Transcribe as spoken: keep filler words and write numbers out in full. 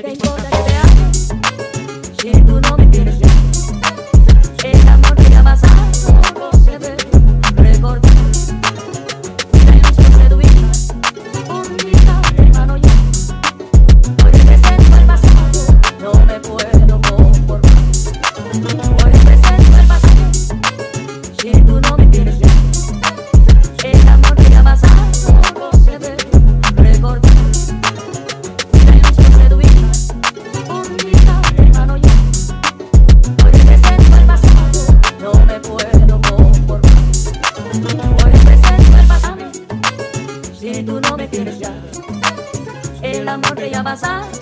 que te importa que te amo, si tú no me quieres ya. El amor que ya pasó, no se ve recordar. La ilusión de tu vida, un día hermano ya. Hoy represento el pasado, no me puedo conformar. Hoy represento el pasado, si tú no me quieres ya. El amor que ya pasó, no se ve recordar. Si tú no me quieres ya, el amor que ya pasó.